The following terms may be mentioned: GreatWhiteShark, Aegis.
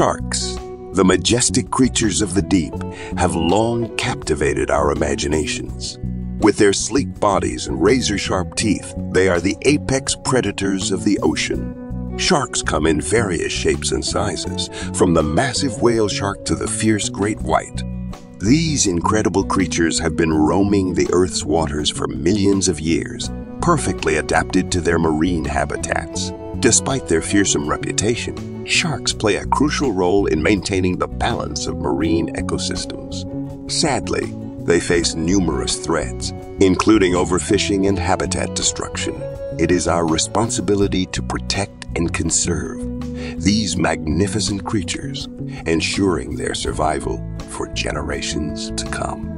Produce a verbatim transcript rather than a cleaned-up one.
Sharks, the majestic creatures of the deep, have long captivated our imaginations. With their sleek bodies and razor-sharp teeth, they are the apex predators of the ocean. Sharks come in various shapes and sizes, from the massive whale shark to the fierce great white. These incredible creatures have been roaming the Earth's waters for millions of years, perfectly adapted to their marine habitats. Despite their fearsome reputation, sharks play a crucial role in maintaining the balance of marine ecosystems. Sadly, they face numerous threats, including overfishing and habitat destruction. It is our responsibility to protect and conserve these magnificent creatures, ensuring their survival for generations to come.